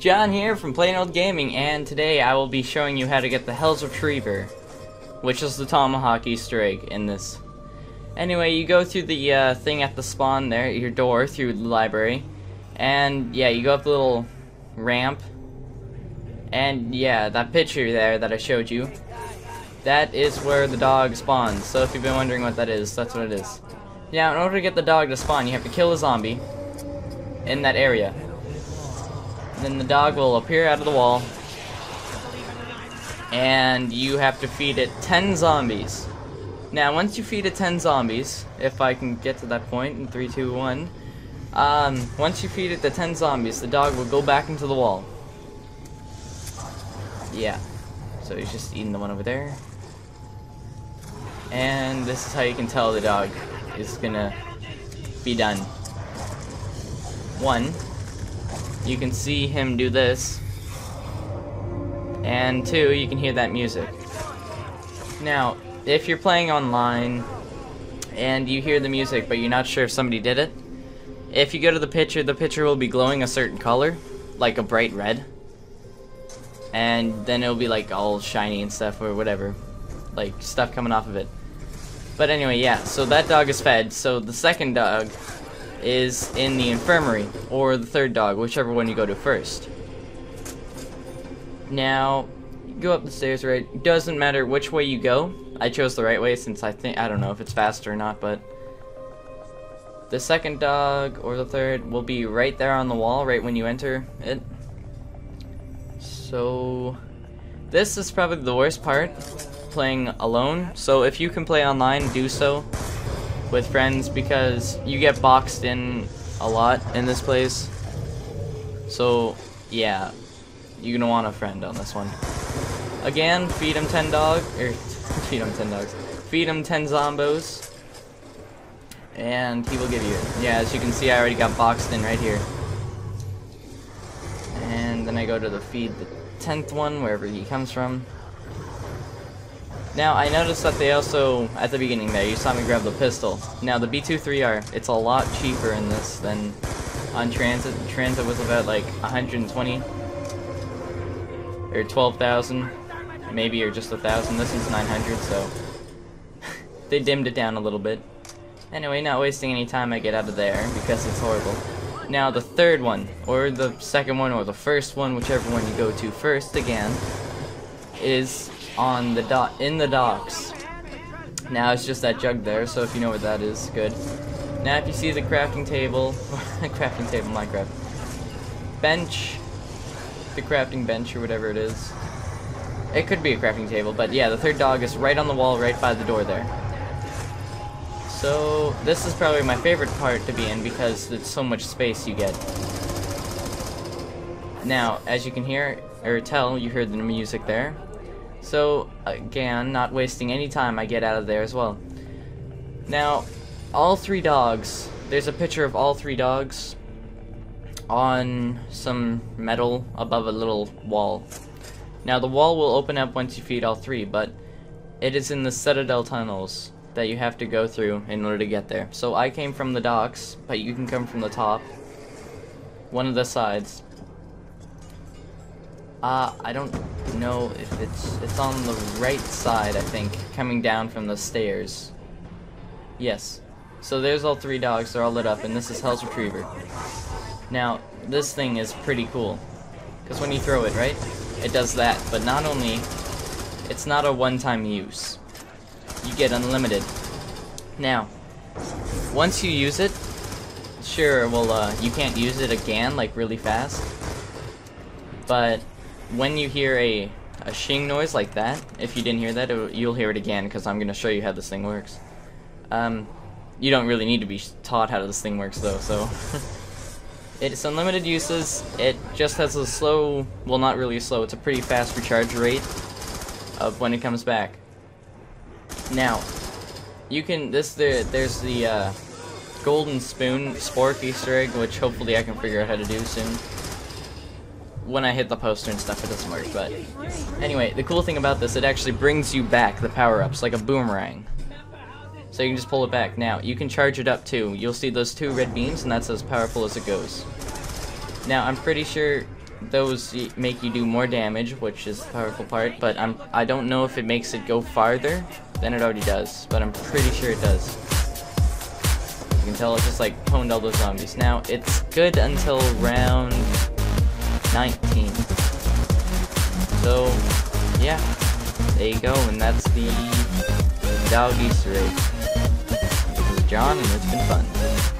John here from Plain Old Gaming, and today I will be showing you how to get the Hell's Retriever, which is the Tomahawk Easter egg in this. Anyway, you go through the thing at the spawn there, at your door through the library, and yeah, you go up the little ramp, and yeah, that picture there that I showed you, that is where the dog spawns. So if you've been wondering what that is, that's what it is. Now, in order to get the dog to spawn, you have to kill a zombie in that area. Then the dog will appear out of the wall, and you have to feed it 10 zombies. Now, once you feed it 10 zombies, if I can get to that point in 3, 2, 1, once you feed it the 10 zombies, the dog will go back into the wall. Yeah. So he's just eating the one over there. And this is how you can tell the dog is gonna be done. One, you can see him do this. And two, you can hear that music. Now, if you're playing online and you hear the music but you're not sure if somebody did it, if you go to the picture will be glowing a certain color, like a bright red. And then it'll be like all shiny and stuff or whatever, like stuff coming off of it. But anyway, yeah, so that dog is fed, so the second dog is in the infirmary, or the third dog, whichever one you go to first. Now, you go up the stairs, right? Doesn't matter which way you go. I chose the right way since I don't know if it's faster or not, but the second dog or the third will be right there on the wall right when you enter it. So this is probably the worst part, playing alone. So if you can play online, do so with friends, because you get boxed in a lot in this place. So yeah, you're gonna want a friend on this one. Again, feed him 10 dogs, or feed him 10 dogs. Feed him 10 zombos, and he will give you it. Yeah, as you can see, I already got boxed in right here. And then I go to the feed the 10th one, wherever he comes from. Now, I noticed that they also, at the beginning there, you saw me grab the pistol. Now, the B23R, it's a lot cheaper in this than on Transit. Transit was about, like, 120, or 12,000, maybe, or just 1,000. This one's 900, so they dimmed it down a little bit. Anyway, not wasting any time, I get out of there, because it's horrible. Now, the third one, or the second one, or the first one, whichever one you go to first, again, is on the docks. Now, it's just that jug there, so if you know what that is, good. Now, if you see the crafting table, Minecraft, bench, the crafting bench, or whatever it is. It could be a crafting table, but yeah, the third dog is right on the wall, right by the door there. So, this is probably my favorite part to be in because there's so much space you get. Now, as you can hear, or tell, you heard the music there. So, again, not wasting any time, I get out of there as well. Now, all three dogs, there's a picture of all three dogs on some metal above a little wall. Now, the wall will open up once you feed all three, but it is in the Citadel tunnels that you have to go through in order to get there. So I came from the docks, but you can come from the top, one of the sides. I don't know if it's on the right side, I think, coming down from the stairs. Yes. So there's all three dogs, they're all lit up, and this is Hell's Retriever. Now, this thing is pretty cool, because when you throw it, right, it does that, but not only, it's not a one-time use. You get unlimited. Now, once you use it, sure, well, you can't use it again, like, really fast, but when you hear a shing noise like that, if you didn't hear that, you'll hear it again, because I'm going to show you how this thing works. You don't really need to be taught how this thing works, though, so it's unlimited uses. It just has a slow, well, not really slow, it's a pretty fast recharge rate of when it comes back. Now, you can, there's the golden spoon spork Easter egg, which hopefully I can figure out how to do soon. When I hit the poster and stuff, it doesn't work, but anyway, the cool thing about this, it actually brings you back the power-ups, like a boomerang. So you can just pull it back. Now, you can charge it up too. You'll see those two red beams, and that's as powerful as it goes. Now, I'm pretty sure Those make you do more damage, which is the powerful part, but I don't know if it makes it go farther than it already does, but I'm pretty sure it does. You can tell it just like pwned all those zombies. Now, it's good until round 19. So, yeah, there you go, and that's the dog Easter egg. This is John, and it's been fun.